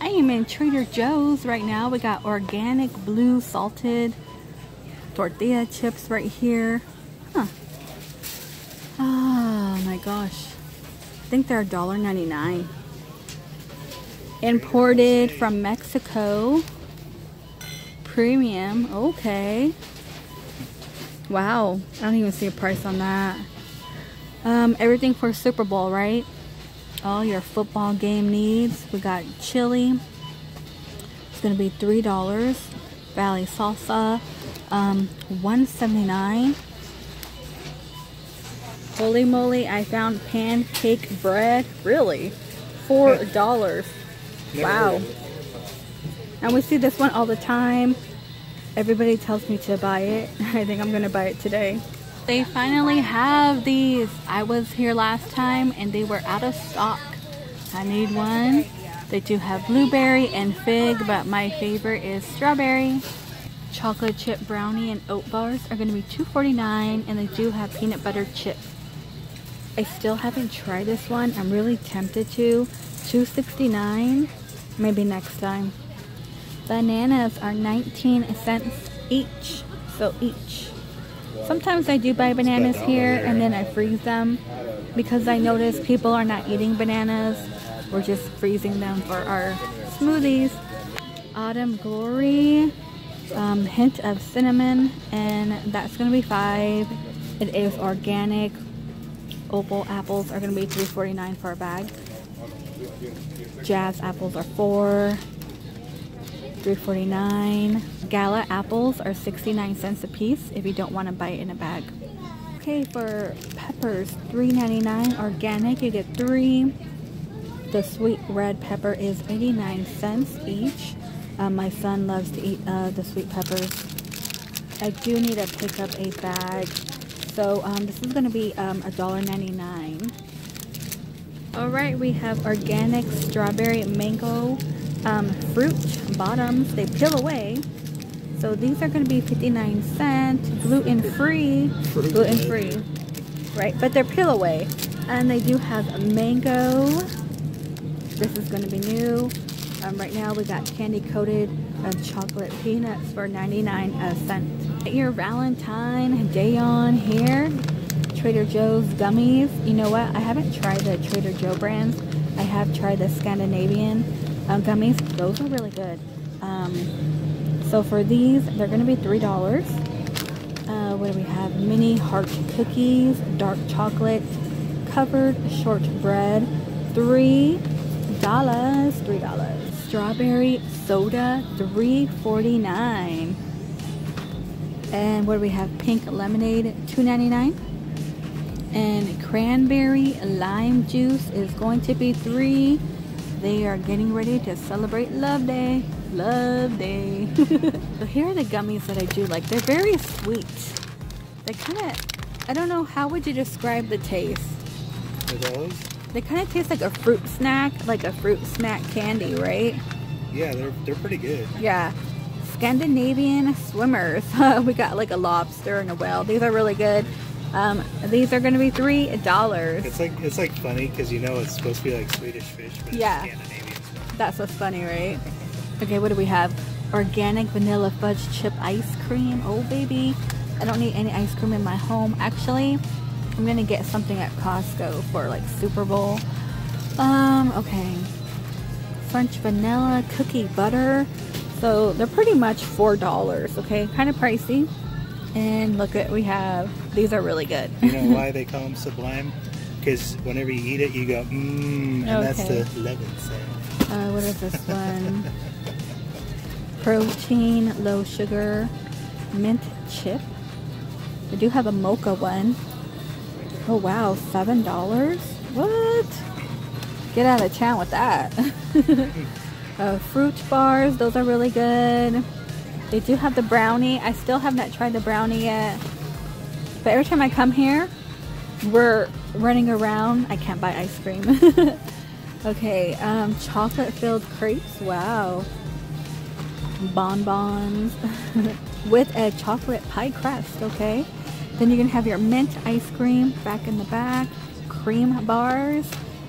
I am in Trader Joe's right now. We got organic blue salted tortilla chips right here. Huh. Oh my gosh. I think they're $1.99. Imported from Mexico. Premium. Okay. Wow. I don't even see a price on that. Everything for Super Bowl, right? All your football game needs. We got chili. It's going to be $3. Valley salsa. $1.79. Holy moly, I found pancake bread. Really? $4. Wow. And we see this one all the time. Everybody tells me to buy it. I think I'm going to buy it today. They finally have these. I was here last time and they were out of stock. I need one. They do have blueberry and fig, but my favorite is strawberry. Chocolate chip brownie and oat bars are going to be $2.49, and they do have peanut butter chip. I still haven't tried this one. I'm really tempted to. $2.69. Maybe next time. Bananas are 19 cents each. So each. Sometimes I do buy bananas here and then I freeze them because I notice people are not eating bananas. We're just freezing them for our smoothies. Autumn Glory. Hint of cinnamon, and that's going to be $5. It is organic. Opal apples are going to be $3.49 for a bag. Jazz apples are $4. $3.49. Gala apples are 69 cents a piece if you don't want to buy it in a bag. Okay, for peppers, $3.99 organic. You get 3. The sweet red pepper is 89 cents each. My son loves to eat the sweet peppers. I do need to pick up a bag. So this is going to be $1.99. Alright, we have organic strawberry mango fruit bottoms. They peel away. So these are going to be 59 cents. Gluten-free. Gluten-free. Right, but they're peel away. And they do have mango. This is going to be new. Right now we got candy coated chocolate peanuts for 99 cents. Get your Valentine Day on here. Trader Joe's gummies. You know what? I haven't tried the Trader Joe brands. I have tried the Scandinavian gummies. Those are really good. So for these, they're going to be $3. What do we have? Mini heart cookies, dark chocolate, covered shortbread, $3. Strawberry soda, $3.49. And what do we have? Pink lemonade, $2.99. And cranberry lime juice is going to be $3. They are getting ready to celebrate Love Day. Love Day. So here are the gummies that I do like. They're very sweet. They kind of, I don't know, how would you describe the taste? They kind of taste like a fruit snack candy, right? Yeah, they're pretty good. Yeah. Scandinavian swimmers. We got like a lobster and a whale. These are really good. These are going to be $3. It's like funny because you know it's supposed to be like Swedish fish, but yeah, it's Scandinavian. That's what's funny, right? Okay, what do we have? Organic vanilla fudge chip ice cream. Oh baby, I don't need any ice cream in my home. Actually, I'm gonna get something at Costco for like Super Bowl. Okay. French vanilla cookie butter. So they're pretty much $4, okay? Kind of pricey. And look what we have. These are really good. You know why they call them sublime? Because whenever you eat it, you go, mmm, and okay. That's the 11th cent. What is this one? Protein, low sugar, mint chip. We do have a mocha one. Oh wow, $7? What? Get out of town with that. Fruit bars, those are really good. They do have the brownie. I still have not tried the brownie yet. But every time I come here, we're running around. I can't buy ice cream. Okay, chocolate-filled crepes. Wow. Bonbons with a chocolate pie crust, okay? Then you're going to have your mint ice cream back in the back, cream bars,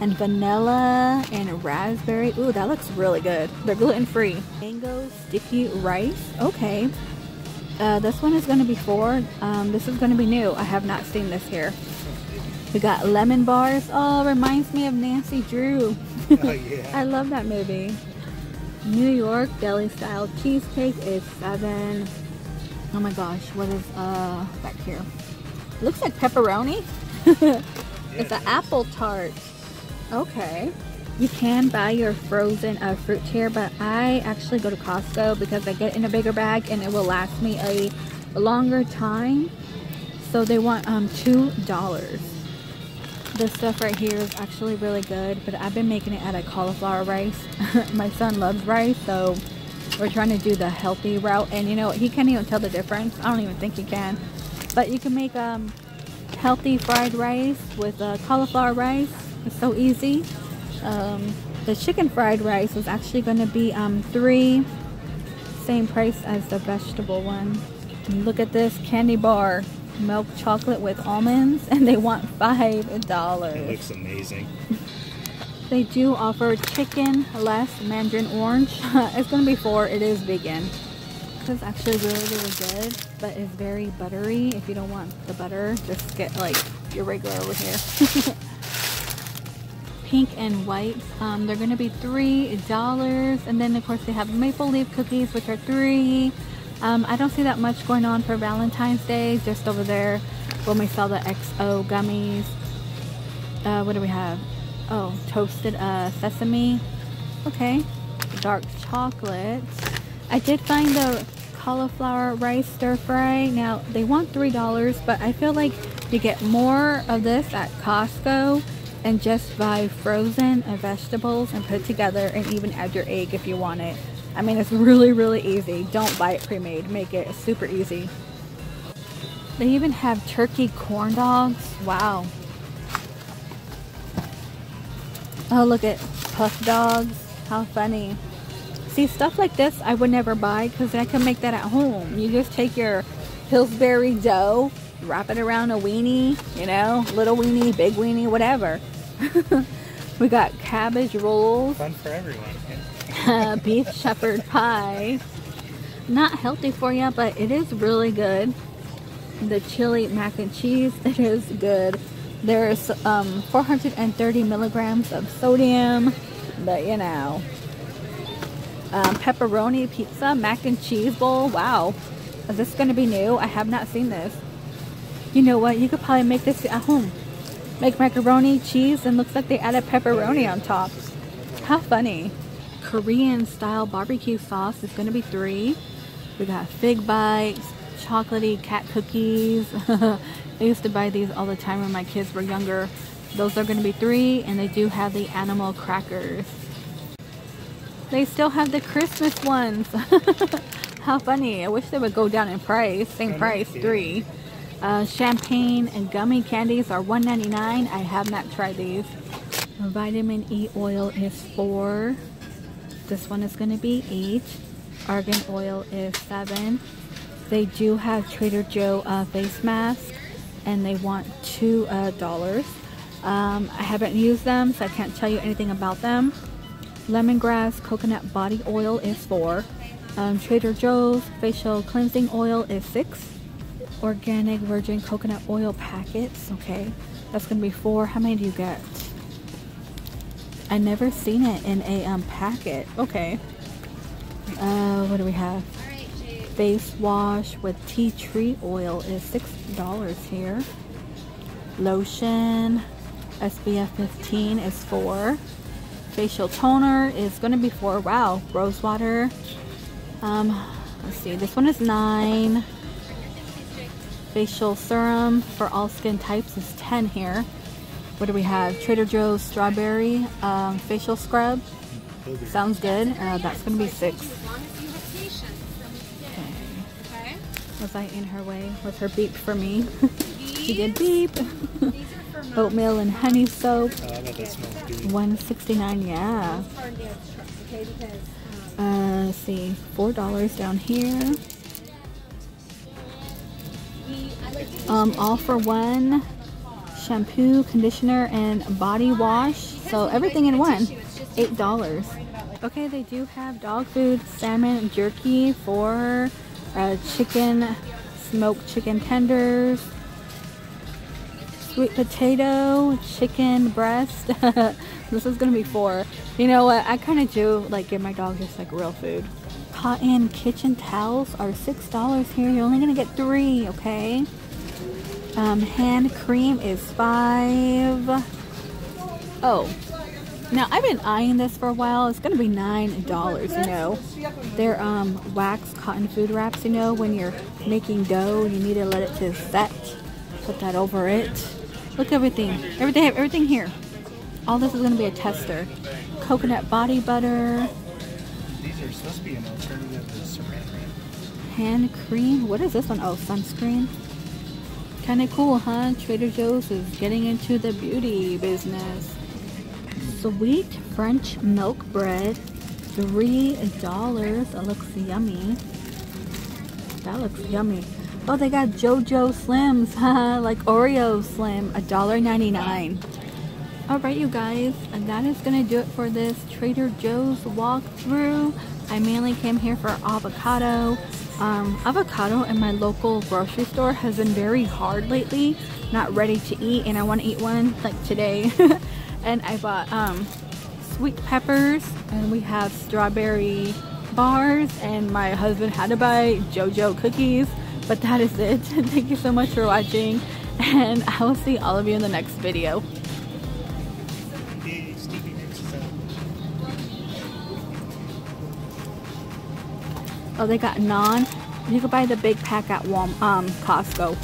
and vanilla and raspberry. Ooh, that looks really good. They're gluten-free. Mango sticky rice. Okay. This one is going to be $4. This is going to be new. I have not seen this here. We got lemon bars. Oh, reminds me of Nancy Drew. Oh, yeah. I love that movie. New York deli style cheesecake is $7. Oh my gosh, what is back here? Looks like pepperoni. It's an apple tart. Okay. You can buy your frozen fruit here, but I actually go to Costco because I get in a bigger bag and it will last me a longer time. So they want $2. This stuff right here is actually really good, but I've been making it out of cauliflower rice. My son loves rice, so we're trying to do the healthy route. And you know what? He can't even tell the difference. I don't even think he can. But you can make healthy fried rice with cauliflower rice. It's so easy. The chicken fried rice was actually going to be $3, same price as the vegetable one. And look at this candy bar. Milk chocolate with almonds, and they want $5. It looks amazing. They do offer chicken less mandarin orange. It's gonna be $4. It is vegan. This is actually really good, but it's very buttery. If you don't want the butter, just get like your regular over here. Pink and white, they're gonna be $3, and then of course they have maple leaf cookies, which are $3. I don't see that much going on for Valentine's Day. Just over there when we saw the XO gummies. What do we have? Oh, toasted sesame. Okay. Dark chocolate. I did find the cauliflower rice stir fry. Now, they want $3, but I feel like you get more of this at Costco and just buy frozen vegetables and put it together and even add your egg if you want it. I mean, it's really, really easy. Don't buy it pre-made. Make it super easy. They even have turkey corn dogs. Wow. Oh, look at puff dogs. How funny. See, stuff like this I would never buy because I can make that at home. You just take your Pillsbury dough, wrap it around a weenie, you know, little weenie, big weenie, whatever. We got cabbage rolls. Fun for everyone. Beef shepherd pie, not healthy for you, but it is really good. The chili mac and cheese, it is good. There's 430 milligrams of sodium, but you know. Pepperoni pizza mac and cheese bowl. Wow, is this going to be new? I have not seen this. You know what, you could probably make this at home. Make macaroni, cheese, and looks like they added pepperoni on top. How funny. Korean style barbecue sauce is going to be $3. We got fig bites, chocolatey cat cookies. I used to buy these all the time when my kids were younger. Those are going to be $3, and they do have the animal crackers. They still have the Christmas ones. How funny. I wish they would go down in price. Same price, $3. Champagne and gummy candies are $1.99. I have not tried these. Vitamin E oil is $4. This one is going to be $8. Argan oil is $7. They do have Trader Joe face masks, and they want $2. I haven't used them, so I can't tell you anything about them. Lemongrass coconut body oil is $4. Trader Joe's facial cleansing oil is $6. Organic virgin coconut oil packets. Okay, that's going to be $4. How many do you get? I never seen it in a packet. Okay. What do we have? Face wash with tea tree oil is $6 here. Lotion SPF 15 is $4. Facial toner is going to be $4. Wow. Rose water. Let's see. This one is $9. Facial serum for all skin types is $10 here. What do we have? Trader Joe's strawberry facial scrub. Sounds good. That's going to be $6. Okay. Was I in her way with her beep for me? She did beep. Oatmeal and honey soap. $1.69, yeah. Let's see. $4 down here. All for one. shampoo, conditioner, and body wash. So everything in one, $8. Okay, they do have dog food, salmon, jerky for chicken, smoked chicken tenders, sweet potato, chicken breast. This is gonna be four. You know what, I kind of do like give my dog just like real food. Cotton kitchen towels are $6 here. You're only gonna get three, okay? Hand cream is $5. Oh, now I've been eyeing this for a while. It's gonna be $9, you know. They're wax cotton food wraps, you know, when you're making dough, you need to let it to set. Put that over it. Look, everything here. All this is gonna be a tester. Coconut body butter. These are supposed to be an alternative to saran wrap. Hand cream. What is this one? Oh, sunscreen. Kind of cool, huh? Trader Joe's is getting into the beauty business. Sweet French milk bread, $3. That looks yummy. That looks yummy. Oh, they got JoJo Slims, haha, like Oreo Slim, $1.99. Alright you guys, and that is going to do it for this Trader Joe's walkthrough. I mainly came here for avocado. Avocado in my local grocery store has been very hard lately, not ready to eat, and I want to eat one like today. And I bought sweet peppers, and we have strawberry bars, and my husband had to buy JoJo cookies, but that is it. Thank you so much for watching, and I will see all of you in the next video. Oh, they got naan. You can buy the big pack at Costco.